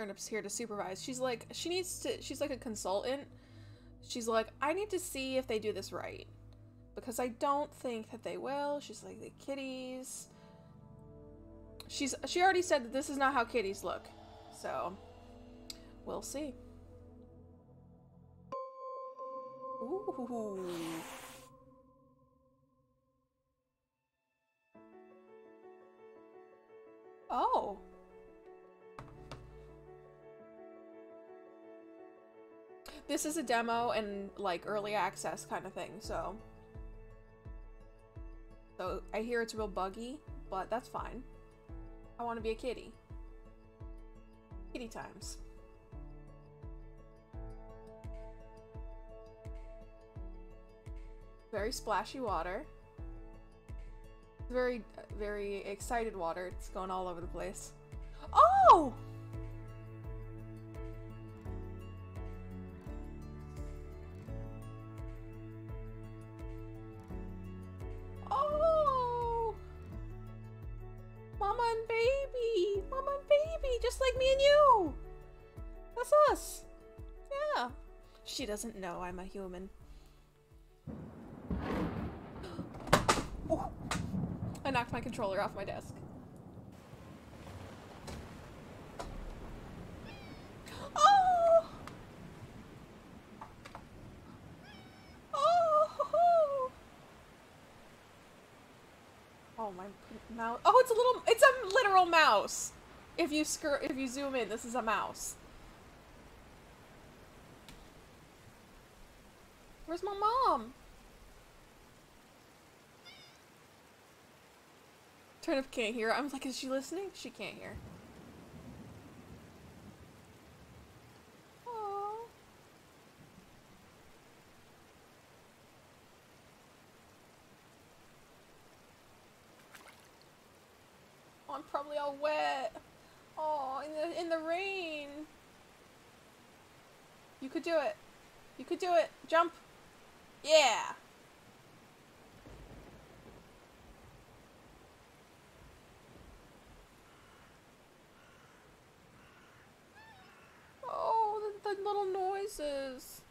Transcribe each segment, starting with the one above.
Turnip's here to supervise. She's like, she's like a consultant. She's like, I need to see if they do this right, because I don't think that they will. She's like, the kitties. She already said that this is not how kitties look. So, we'll see. Ooh. Oh. This is a demo and like early access kind of thing, so. So I hear it's real buggy, but that's fine. I want to be a kitty. Kitty times. Very splashy water. Very, very excited water. It's going all over the place. Oh! Oh! Mama and baby! Mama and baby! Just like me and you! That's us! Yeah. She doesn't know I'm a human. I knocked my controller off my desk. Oh! Oh! Oh my mouse! Oh, it's a little. It's a literal mouse. If you zoom in, this is a mouse. Where's my mom? Turnip can't hear. I'm like, is she listening? She can't hear. Aww. Oh, I'm probably all wet. Oh, in the rain. You could do it. You could do it. Jump. Yeah. Little noises.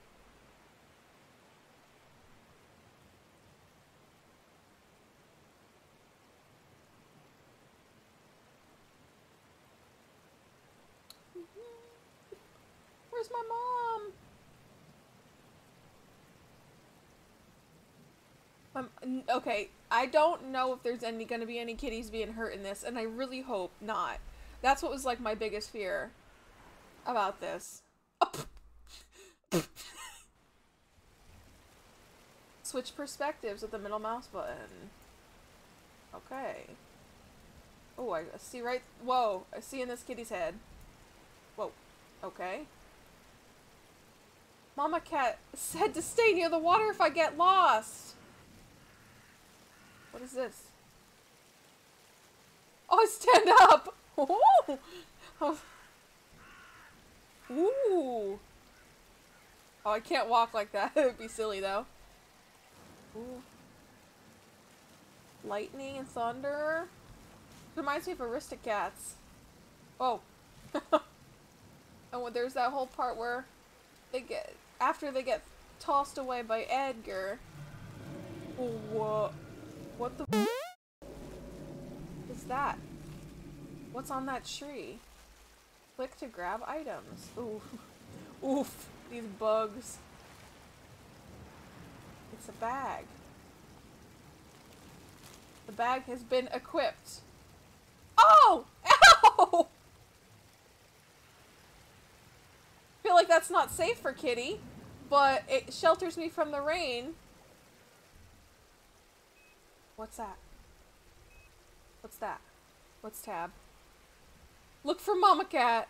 Where's my mom? Okay, I don't know if there's gonna be any kitties being hurt in this, and I really hope not. That's what was like my biggest fear about this. Switch perspectives with the middle mouse button. Okay. Oh, I see right. Whoa, I see in this kitty's head. Whoa. Okay. Mama Cat said to stay near the water if I get lost. What is this? Oh, stand up. Oh. Oh. Ooh. Oh, I can't walk like that. It would be silly, though. Ooh. Lightning and thunder. It reminds me of Aristocats. Oh. Oh, there's that whole part where they get... After they get tossed away by Edgar. Oh, whoa. What the... What's that? What's on that tree? Click to grab items. Ooh. Oof. These bugs. It's a bag. The bag has been equipped. Oh! Ow! I feel like that's not safe for Kitty, but it shelters me from the rain. What's that? What's that? What's Tab? Look for Mama Cat.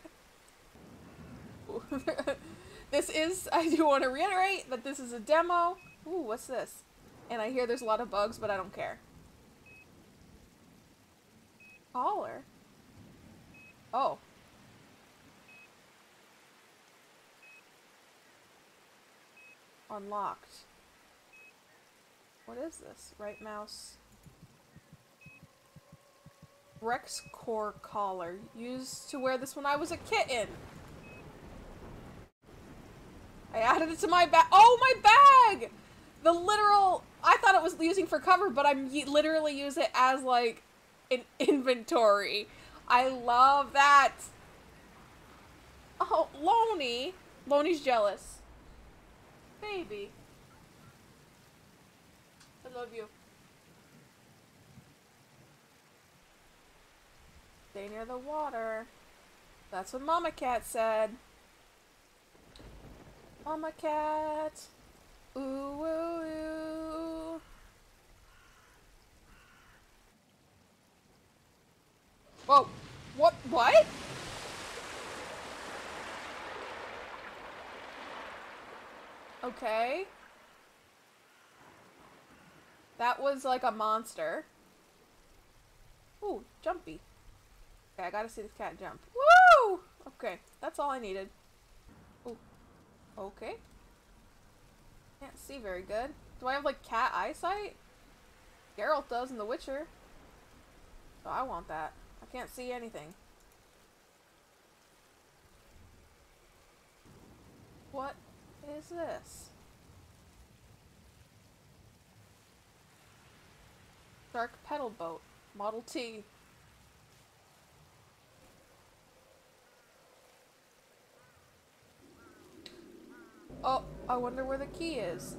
This is, I do want to reiterate that this is a demo. Ooh, what's this? And I hear there's a lot of bugs, but I don't care. Collar? Oh. Unlocked. What is this? Right mouse. RexCorp collar. Used to wear this when I was a kitten. I added it to my bag. Oh, my bag! The literal... I thought it was using for cover, but I literally use it as, like, an inventory. I love that. Oh, Loney. Loney's jealous. Baby. I love you. Stay near the water. That's what Mama Cat said. Mama Cat. Ooh, ooh, ooh. Whoa. What? What? Okay. That was like a monster. Ooh, jumpy. Okay, I gotta see this cat jump. Woo! Okay, that's all I needed. Ooh. Okay. Can't see very good. Do I have like cat eyesight? Geralt does in The Witcher. So I want that. I can't see anything. What is this? Dark pedal boat. Model T. Oh, I wonder where the key is.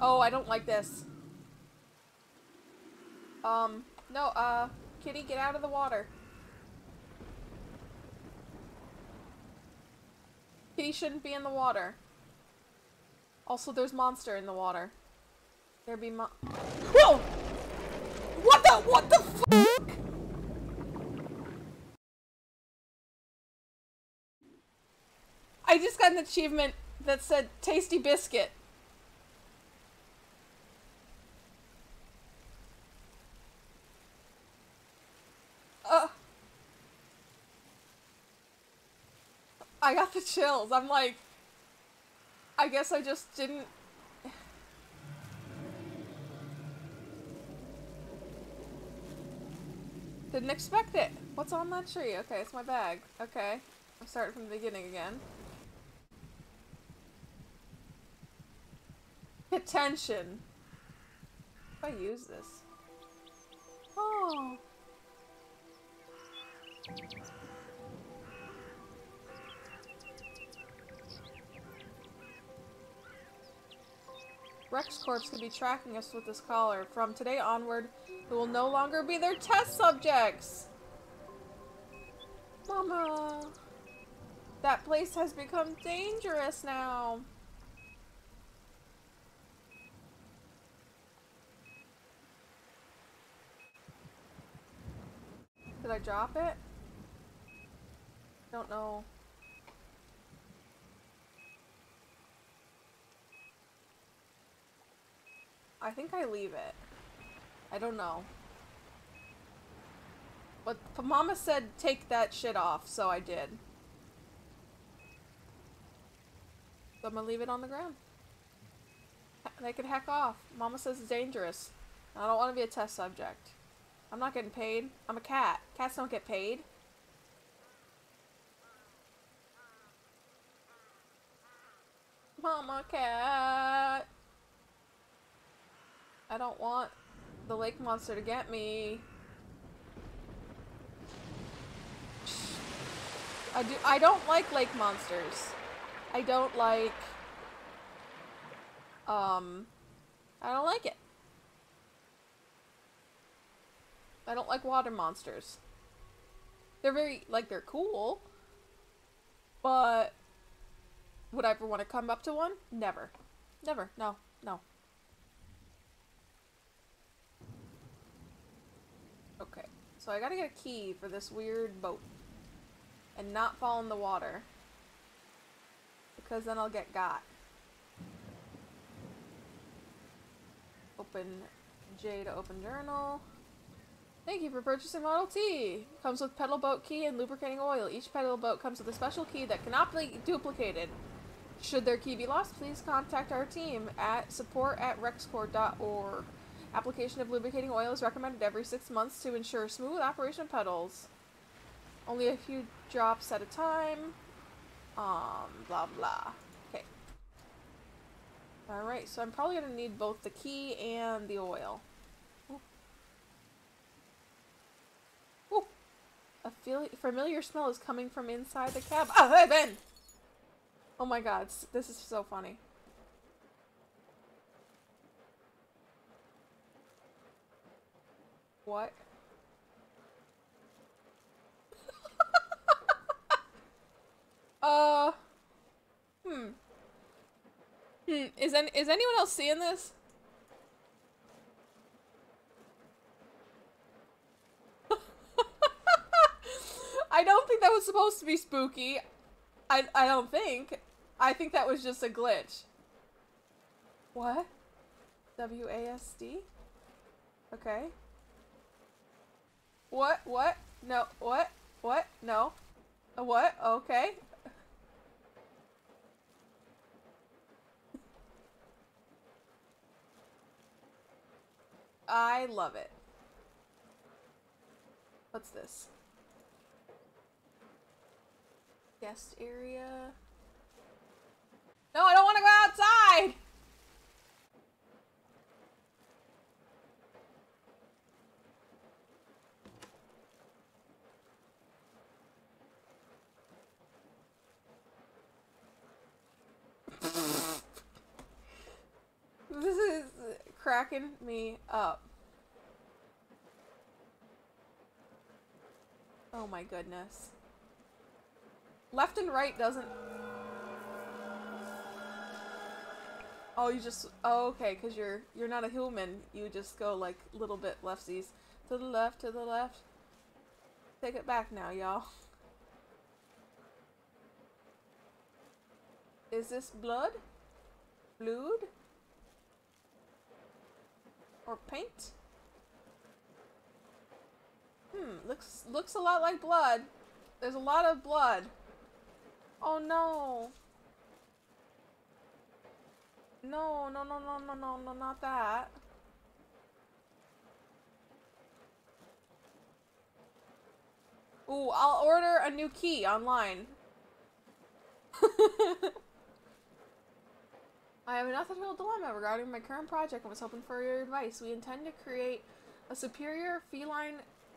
Oh, I don't like this. No, Kitty, get out of the water. Kitty shouldn't be in the water. Also, there's monster in the water. There'd be Whoa! What the fuck? I just got an achievement that said tasty biscuit. I got the chills. I'm like, I guess I just didn't. Didn't expect it. What's on that tree? Okay, it's my bag. Okay. I'm starting from the beginning again. Attention. If I use this. Oh. RexCorp could be tracking us with this collar. From today onward, we will no longer be their test subjects! Mama! That place has become dangerous now! Did I drop it? Don't know. I think I leave it. I don't know. But Mama said take that shit off, so I did. So I'm gonna leave it on the ground. They can heck off. Mama says it's dangerous. I don't want to be a test subject. I'm not getting paid. I'm a cat. Cats don't get paid. Mama Cat! I don't want the lake monster to get me. I don't like lake monsters. I don't like... I don't like it. I don't like water monsters. They're very, like, they're cool. But... would I ever want to come up to one? Never. Never. No. No. Okay. So I gotta get a key for this weird boat. And not fall in the water. Because then I'll get got. Open J to open journal. Thank you for purchasing Model T. Comes with pedal boat key and lubricating oil. Each pedal boat comes with a special key that cannot be duplicated. Should their key be lost, please contact our team at support@rexcorp.org. Application of lubricating oil is recommended every 6 months to ensure smooth operation of pedals. Only a few drops at a time. Blah, blah. Okay. Alright, so I'm probably going to need both the key and the oil. Ooh. Ooh. A familiar smell is coming from inside the cab. Ah, hey, Ben! Oh my god, this is so funny. What? Is anyone else seeing this? I don't think that was supposed to be spooky. I don't think. I think that was just a glitch. What? WASD? Okay. What? What? No. What? What? No. What? Okay. I love it. What's this? Guest area. No, I don't want to go outside! This is cracking me up. Oh my goodness. Left and right doesn't... Oh, you just... Oh, okay, because you're not a human. You just go, like, little bit lefties. To the left, to the left. Take it back now, y'all. Is this blood? Blood? Or paint? Looks a lot like blood. There's a lot of blood. Oh no. No, no, no, no, no, no, no, not that. Ooh, I'll order a new key online. I have an ethical dilemma regarding my current project and was hoping for your advice. We intend to create a superior feline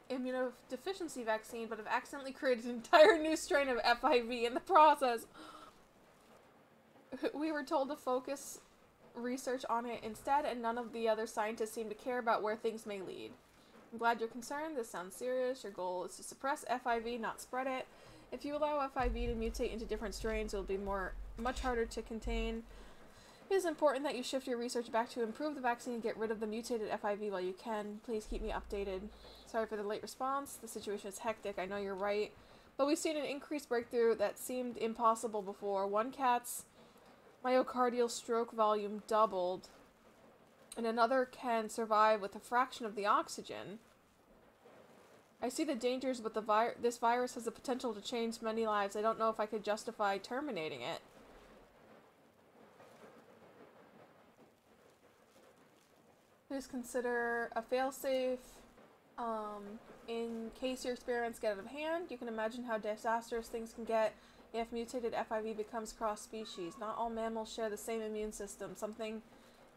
immunodeficiency vaccine, but have accidentally created an entire new strain of FIV in the process. We were told to focus research on it instead, and none of the other scientists seem to care about where things may lead. I'm glad you're concerned. This sounds serious. Your goal is to suppress FIV, not spread it. If you allow FIV to mutate into different strains, it will be much harder to contain. It is important that you shift your research back to improve the vaccine and get rid of the mutated FIV while you can. Please keep me updated. Sorry for the late response. The situation is hectic. I know you're right. But we've seen an increased breakthrough that seemed impossible before. One cat's myocardial stroke volume doubled, and another can survive with a fraction of the oxygen. I see the dangers, but this virus has the potential to change many lives. I don't know if I could justify terminating it. Please consider a failsafe in case your experiments get out of hand. You can imagine how disastrous things can get if mutated FIV becomes cross-species. Not all mammals share the same immune system. Something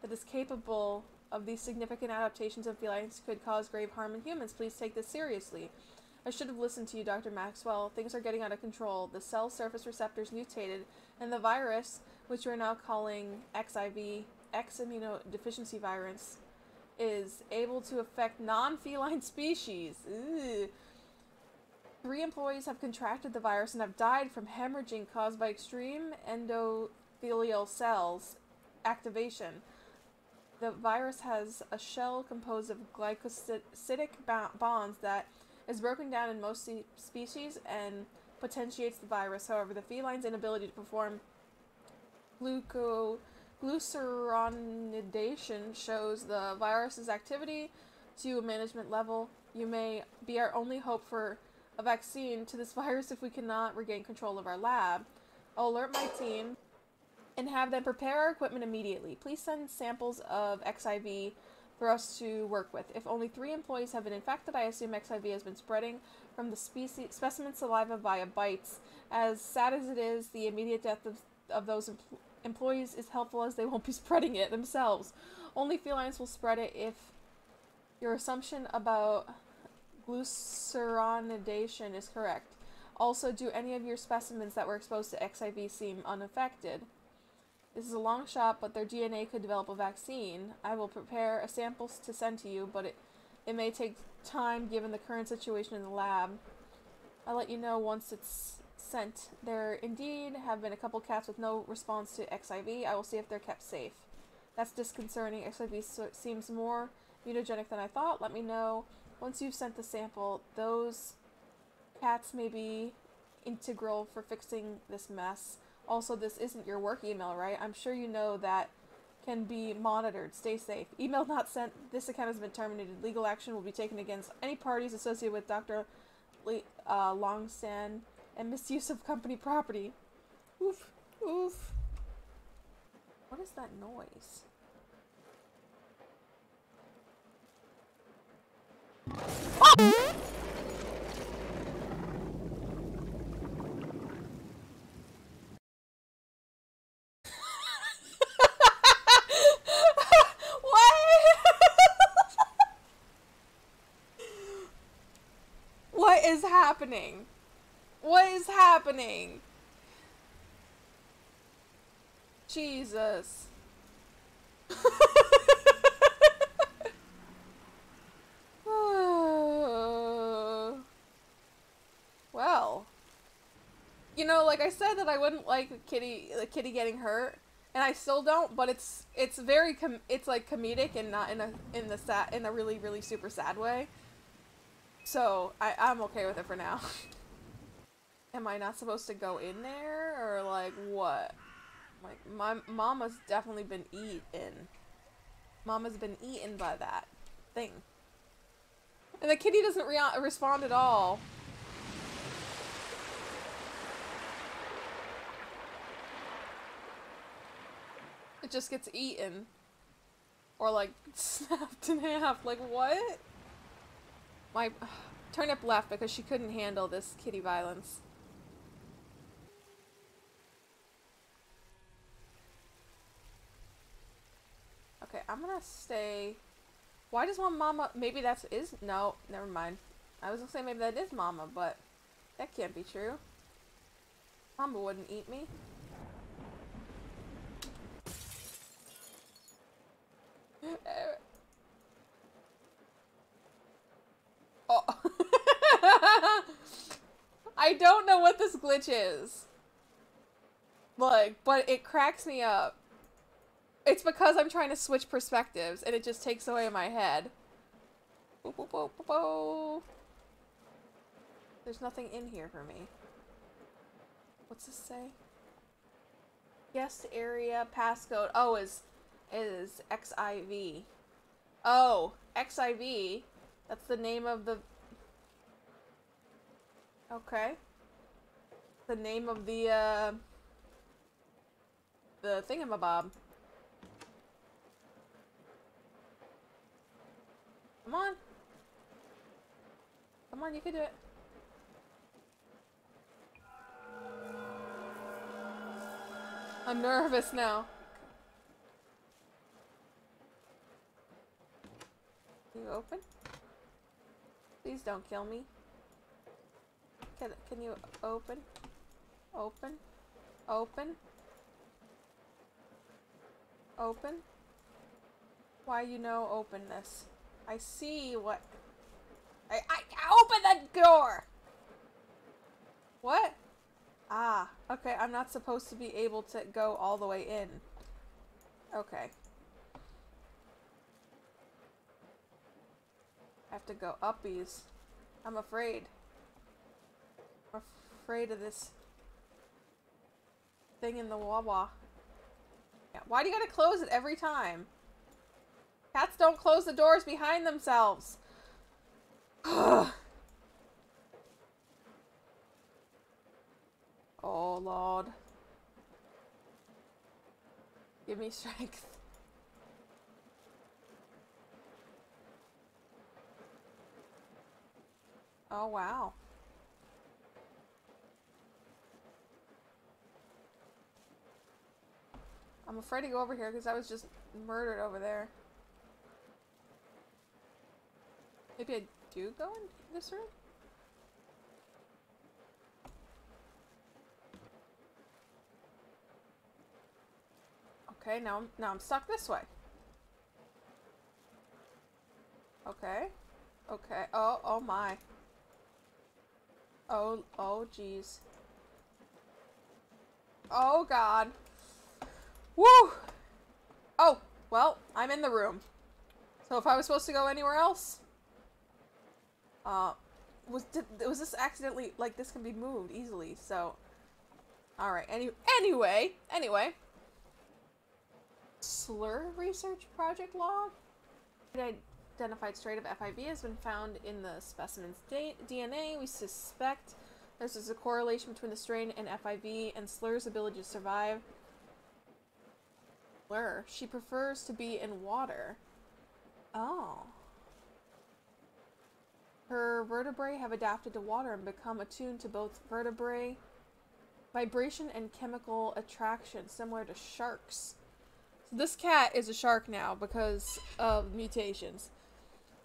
that is capable of these significant adaptations of felines could cause grave harm in humans. Please take this seriously. I should have listened to you, Dr. Maxwell. Things are getting out of control. The cell surface receptors mutated, and the virus, which we're now calling XIV, X-immunodeficiency virus, is able to affect non-feline species. Ugh. 3 employees have contracted the virus and have died from hemorrhaging caused by extreme endothelial cells activation. The virus has a shell composed of glycosidic bonds that is broken down in most species and potentiates the virus. However, the feline's inability to perform glucuronidation shows the virus's activity to a management level. You may be our only hope for a vaccine to this virus if we cannot regain control of our lab. I'll alert my team and have them prepare our equipment immediately. Please send samples of XIV for us to work with. If only 3 employees have been infected, I assume XIV has been spreading from the specimen saliva via bites. As sad as it is, the immediate death of those employees is helpful as they won't be spreading it themselves. Only felines will spread it if your assumption about glucuronidation is correct. Also, do any of your specimens that were exposed to XIV seem unaffected? This is a long shot, but their DNA could develop a vaccine. I will prepare a sample to send to you, but it may take time given the current situation in the lab. I'll let you know once it's sent. There indeed have been a couple cats with no response to XIV. I will see if they're kept safe. That's disconcerting. XIV seems more mutagenic than I thought. Let me know once you've sent the sample. Those cats may be integral for fixing this mess. Also, this isn't your work email, right? I'm sure you know that can be monitored. Stay safe. Email not sent. This account has been terminated. Legal action will be taken against any parties associated with Dr. Longsan and misuse of company property. Oof. Oof. What is that noise? Oh! What is happening? What is happening? Jesus. Well, you know, like I said that I wouldn't like the kitty getting hurt, and I still don't, but it's very comedic and not in a really, really super sad way. So, I'm okay with it for now. Am I not supposed to go in there? Or, like, what? Like, my mama's definitely been eaten. Mama's been eaten by that thing. And the kitty doesn't respond at all. It just gets eaten. Or, like, snapped in half. Like, what? My turnip left because she couldn't handle this kitty violence. Okay, I'm gonna stay. Why does one mama? Maybe that's is no. Never mind. I was gonna say maybe that is mama, but that can't be true. Mama wouldn't eat me. Oh. I don't know what this glitch is. Like, but it cracks me up. It's because I'm trying to switch perspectives and it just takes away my head. Boop, boop, boop, boop, boop. There's nothing in here for me. What's this say? Guest area passcode. Oh, is XIV. Oh, XIV. That's the name of the... Okay. The name of the thingamabob. Come on. Come on, you can do it. I'm nervous now. Can you open? Please don't kill me. Can you open? Open? Open? Open? Why you know open this? I see what... I open that door! What? Ah, okay, I'm not supposed to be able to go all the way in. Okay. Have to go uppies. I'm afraid. I'm afraid of this thing in the Wawa. Yeah. Why do you gotta close it every time? Cats don't close the doors behind themselves. Oh Lord. Give me strength. Oh, wow. I'm afraid to go over here because I was just murdered over there. Maybe I do go in this room? Okay, now I'm stuck this way. Okay. Okay. Oh my. Oh geez. Oh god. Woo! Oh, well, I'm in the room. So if I was supposed to go anywhere else, was this accidentally, like, this can be moved easily, so. Alright, anyway. Slur research project log? Identified strain of FIB has been found in the specimen's DNA. We suspect there's a correlation between the strain and FIB and Slur's ability to survive. Slur. She prefers to be in water. Oh. Her vertebrae have adapted to water and become attuned to both vertebrae vibration and chemical attraction, similar to sharks. So this cat is a shark now because of mutations.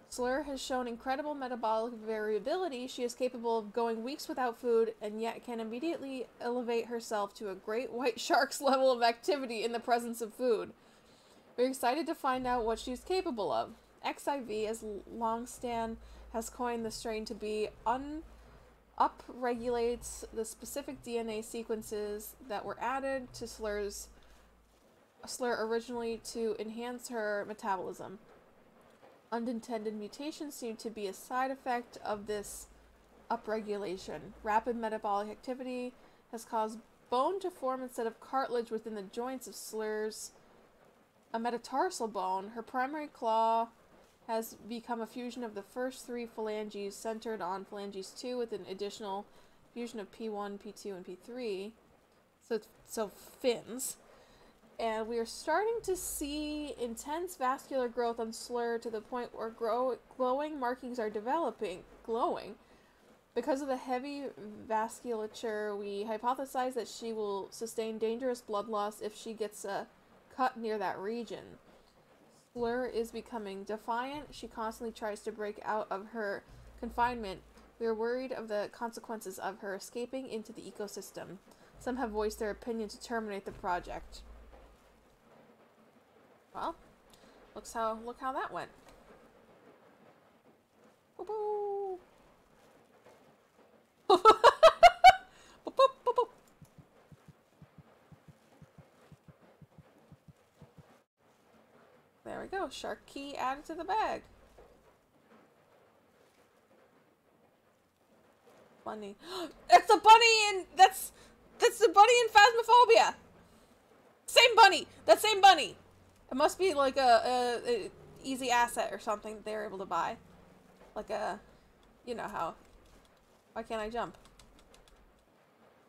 Slur has shown incredible metabolic variability. She is capable of going weeks without food and yet can immediately elevate herself to a great white shark's level of activity in the presence of food. We're excited to find out what she's capable of. XIV, as Longsan has coined the strain to be, upregulates the specific DNA sequences that were added to Slur originally to enhance her metabolism. Unintended mutations seem to be a side effect of this upregulation. Rapid metabolic activity has caused bone to form instead of cartilage within the joints of Slur's a metatarsal bone. Her primary claw has become a fusion of the first three phalanges centered on phalanges 2 with an additional fusion of P1, P2, and P3. So fins. And we are starting to see intense vascular growth on Slur to the point where glowing markings are developing. Glowing. Because of the heavy vasculature, we hypothesize that she will sustain dangerous blood loss if she gets a cut near that region. Slur is becoming defiant. She constantly tries to break out of her confinement. We are worried of the consequences of her escaping into the ecosystem. Some have voiced their opinion to terminate the project. Well, look how that went. Boop boop. Boop boop boop boop. There we go. Shark key added to the bag. Bunny. It's a bunny, and that's the bunny in Phasmophobia. Same bunny. That same bunny. It must be like a easy asset or something that they were able to buy. Like a, you know how. Why can't I jump?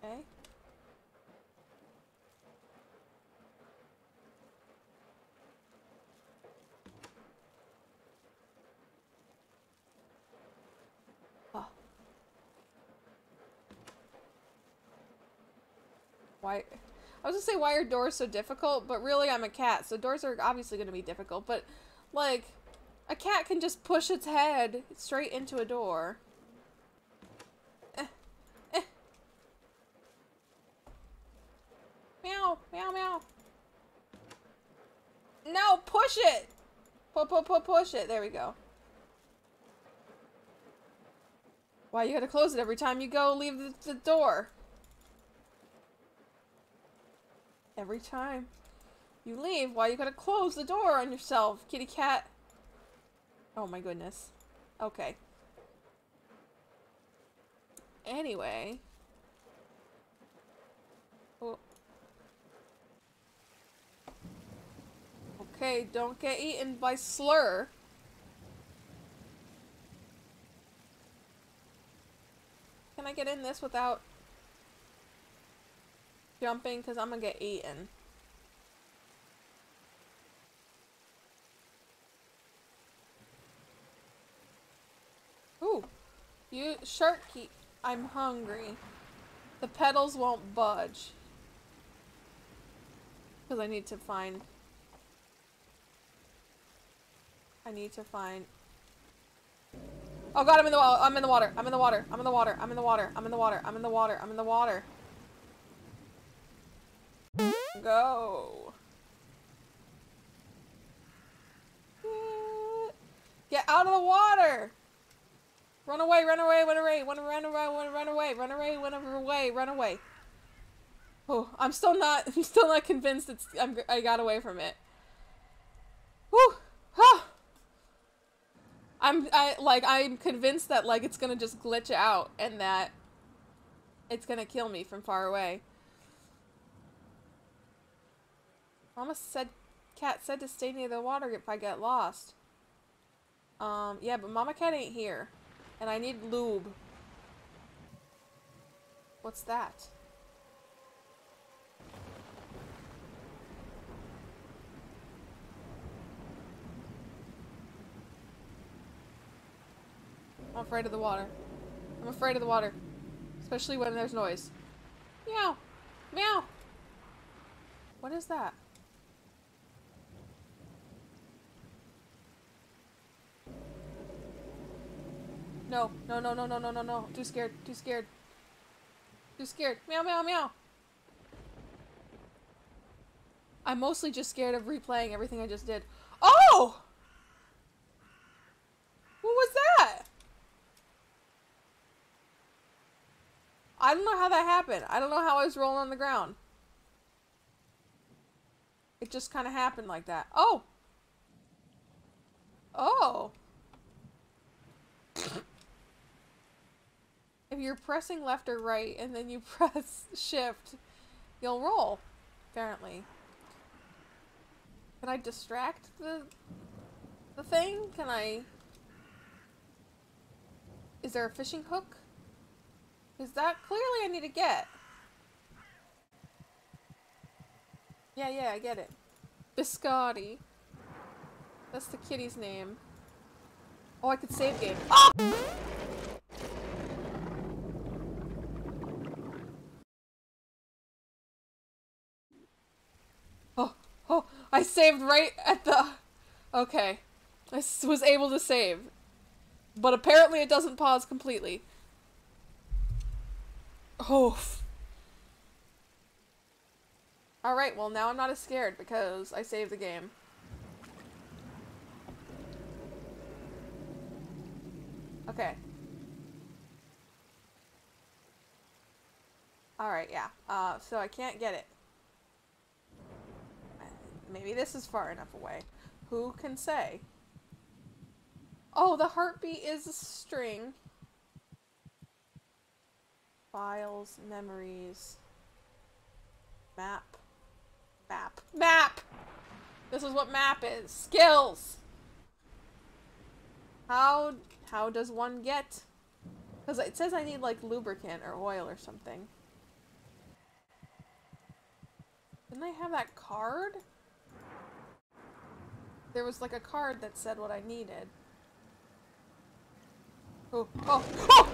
Okay. Oh. Why? I was gonna say, why are doors so difficult? But really, I'm a cat, so doors are obviously gonna be difficult. But, like, a cat can just push its head straight into a door. Meow, meow, meow. No, push it! Push it. There we go. Why, you gotta close it every time you go leave the door. Every time you leave, why you gotta close the door on yourself, kitty cat? Oh my goodness. Okay. Anyway. Oh. Okay, don't get eaten by Slur. Can I get in this without jumping, because I'm gonna get eaten. Ooh. You Sharky, I'm hungry. The petals won't budge. Because I need to find. Oh god, I'm in the water. I'm in the water. I'm in the water. I'm in the water. I'm in the water. I'm in the water. I'm in the water. I'm in the water. Go. Get out of the water. Run away, run away, run away, run away, run away, run away, run away, run away, run away. Oh, I'm still not convinced I got away from it. Whew. Huh. I'm convinced that like it's gonna just glitch out and that it's gonna kill me from far away. Mama said, Cat said to stay near the water if I get lost. Yeah, but Mama Cat ain't here. And I need lube. What's that? I'm afraid of the water. I'm afraid of the water. Especially when there's noise. Meow! Meow! What is that? No, no, no, no, no, no, no, no. Too scared, too scared. Too scared. Meow, meow, meow. I'm mostly just scared of replaying everything I just did. Oh! What was that? I don't know how that happened. I don't know how I was rolling on the ground. It just kind of happened like that. Oh! Oh! If you're pressing left or right and then you press shift, you'll roll, apparently. Can I distract the thing? Can I... Is there a fishing hook? Is that clearly I need to get? Yeah, yeah, I get it. Biscotti. That's the kitty's name. Oh, I could save game. Oh! Oh, oh, I saved right at the... Okay. I was able to save. But apparently it doesn't pause completely. Oh. Alright, well now I'm not as scared because I saved the game. Okay. Alright, yeah. So I can't get it. Maybe this is far enough away. Who can say? Oh, the heartbeat is a string. Files, memories, map, map, map! This is what map is. Skills! How does one get? Because it says I need like lubricant or oil or something. Didn't I have that card? There was like a card that said what I needed. Oh, oh, oh!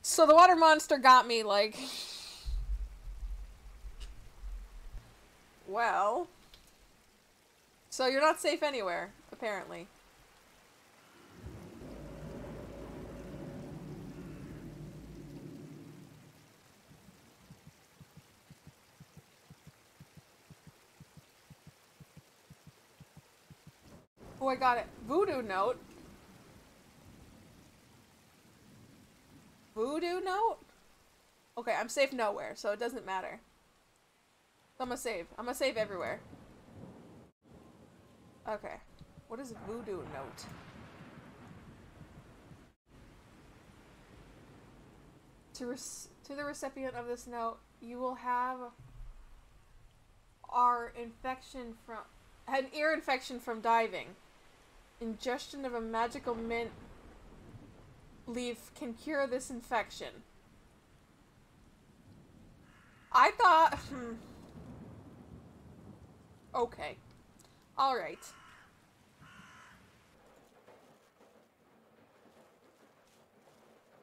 So the water monster got me like... Well, so you're not safe anywhere, apparently. Oh, I got it. Voodoo note. Voodoo note? Okay, I'm safe nowhere, so it doesn't matter. I'm gonna save. I'm gonna save everywhere. Okay. What is a voodoo note? To the recipient of this note, you will have an ear infection from diving. Ingestion of a magical mint leaf can cure this infection. I thought... Okay. All right.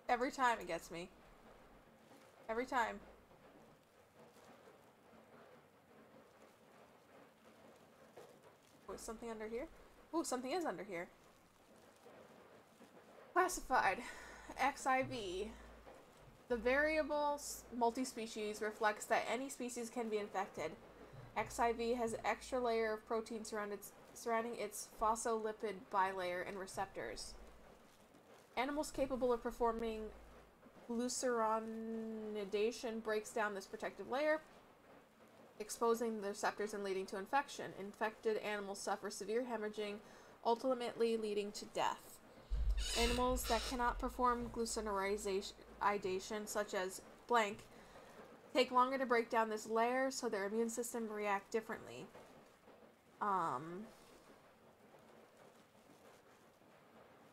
Every time it gets me. Every time. Oh, is something under here? Oh, something is under here. Classified. XIV. The variable multi-species reflects that any species can be infected. XIV has an extra layer of protein surrounding its phospholipid bilayer and receptors. Animals capable of performing glucuronidation breaks down this protective layer, exposing the receptors and leading to infection. Infected animals suffer severe hemorrhaging, ultimately leading to death. Animals that cannot perform glucuronidation, such as blank, take longer to break down this layer, so their immune system react differently.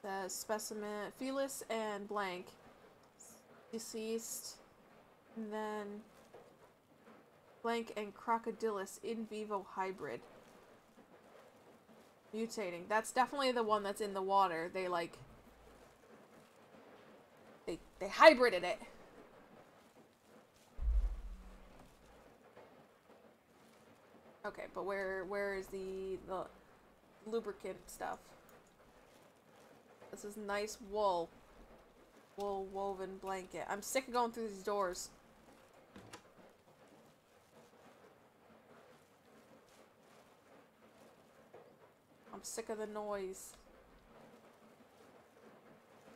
The specimen, felis and blank, deceased, and then blank and crocodilus in vivo hybrid. Mutating. That's definitely the one that's in the water. They like, they hybrided it. Okay, but where is the lubricant stuff? This is nice wool. Wool woven blanket. I'm sick of going through these doors. I'm sick of the noise.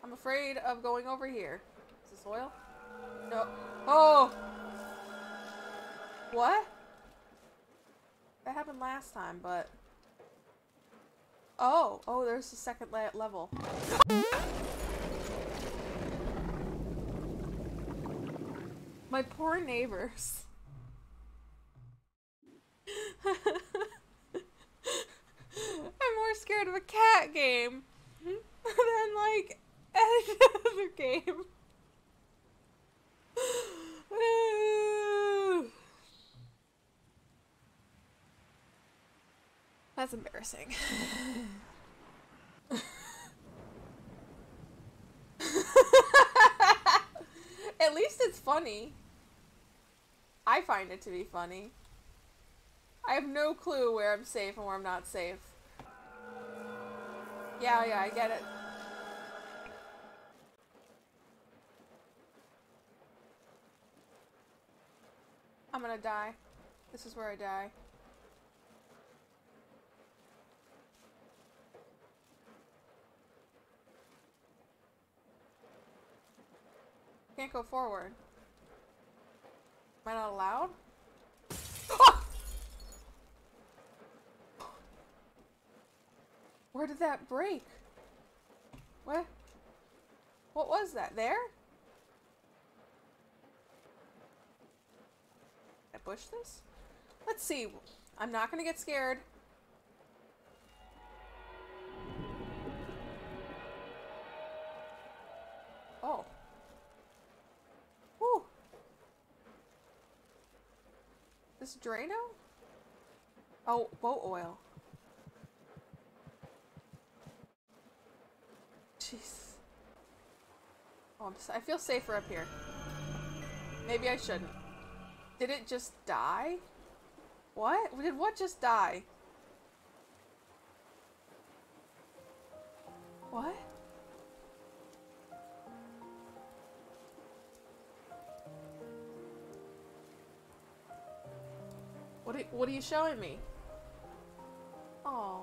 I'm afraid of going over here. Is this oil? No. Oh! What? That happened last time, but... Oh! Oh, there's the second level. My poor neighbors. I'm more scared of a cat game than, like, any other game. That's embarrassing. At least it's funny. I find it to be funny. I have no clue where I'm safe and where I'm not safe. Yeah, I get it. I'm gonna die. This is where I die. Can't go forward. Am I not allowed? Oh! Where did that break? What? What was that? There? Did I push this? Let's see. I'm not gonna get scared. Oh. This Drano? Oh, boat oil. Jeez. Oh, I feel safer up here. Maybe I shouldn't. Did it just die? What? Did what just die? What? What are you showing me? Oh.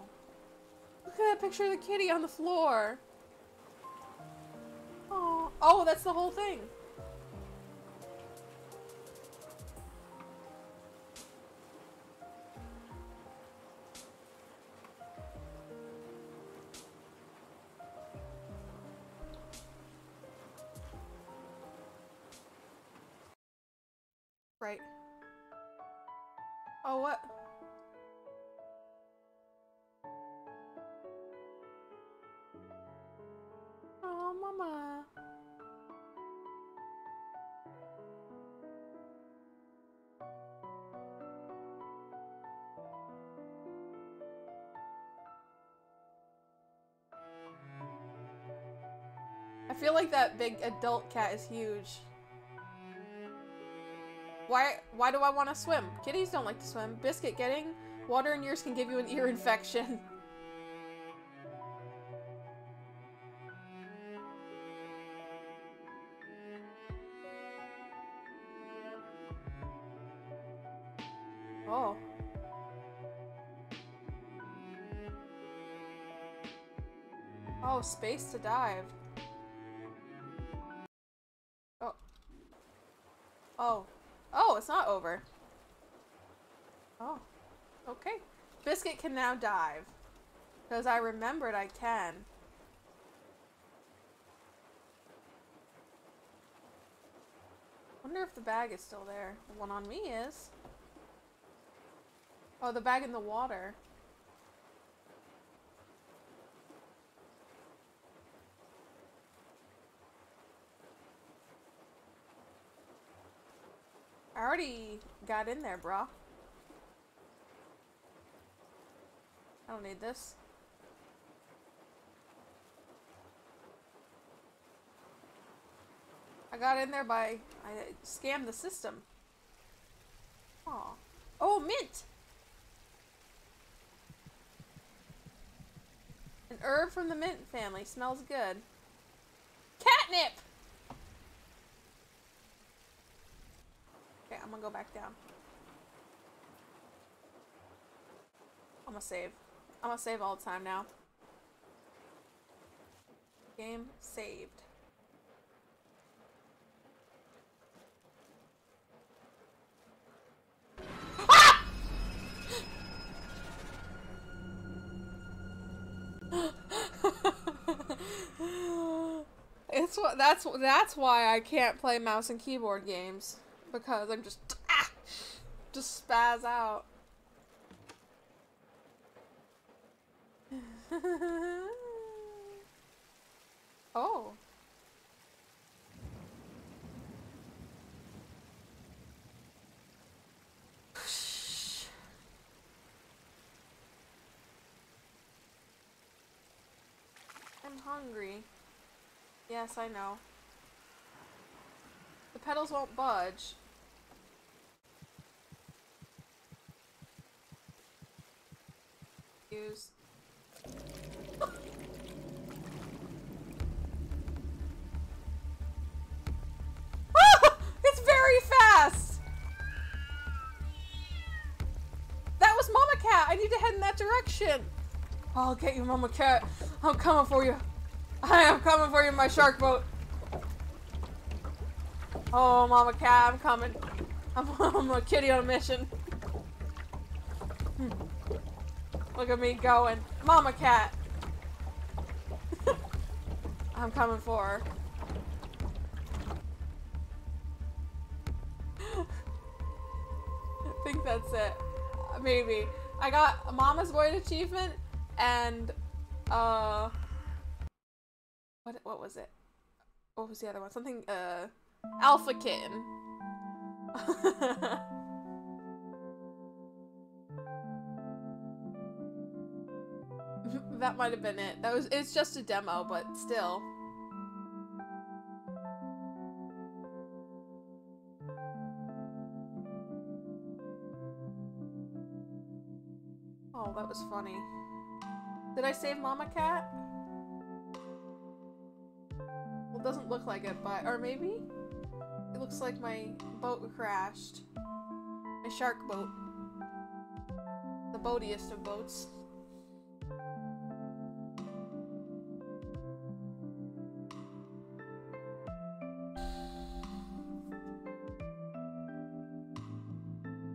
Look at that picture of the kitty on the floor. Oh. Oh, that's the whole thing. Right. Oh, what? Oh, Mama. I feel like that big adult cat is huge. Why do I want to swim? Kitties don't like to swim. Biscuit, getting water in yours can give you an ear infection. Oh. Oh, space to dive. Oh. Oh. Oh, it's not over. Oh. Okay. Biscuit can now dive. Because I remembered I can. Wonder if the bag is still there. The one on me is. Oh, the bag in the water. I already got in there, brah. I don't need this. I got in there by... I scammed the system. Aw. Oh, mint! An herb from the mint family. Smells good. Catnip! Okay, I'm gonna go back down. I'm gonna save. I'm gonna save all the time now. Game saved. It's what that's why I can't play mouse and keyboard games, because I'm just just spaz out. Oh. I'm hungry. Yes, I know. The pedals won't budge. Use. Ah! It's very fast! That was Mama Cat! I need to head in that direction! I'll get you, Mama Cat. I'm coming for you. I am coming for you in my shark boat. Oh, Mama Cat, I'm coming. I'm a kitty on a mission. Look at me going. Mama Cat. I'm coming for her. I think that's it. Maybe. I got a Mama's Void achievement and, what was it? What was the other one? Something, Alpha Kitten. That might have been it. That was, it's just a demo, but still. Oh, that was funny. Did I save Mama Cat? Doesn't look like it, but or maybe it looks like my boat crashed. My shark boat. The boatiest of boats.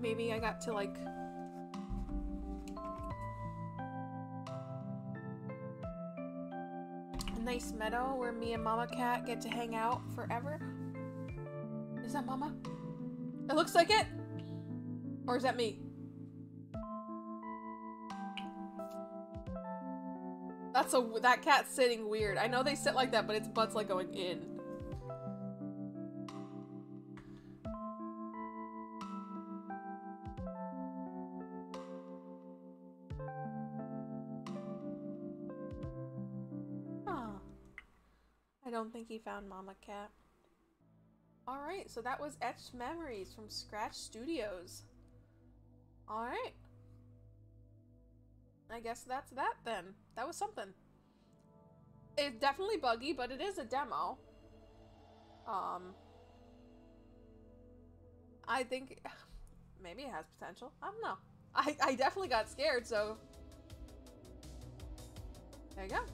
Maybe I got to like nice meadow where me and Mama Cat get to hang out forever. Is that Mama? It looks like it! Or is that me? That's a- that cat's sitting weird. I know they sit like that, but its butt's like going in. I I don't think he found Mama Cat. Alright, so that was Etched Memories from Scratch Studios. Alright. I guess that's that then. That was something. It's definitely buggy, but it is a demo. I think maybe it has potential. I don't know. I definitely got scared, so there you go.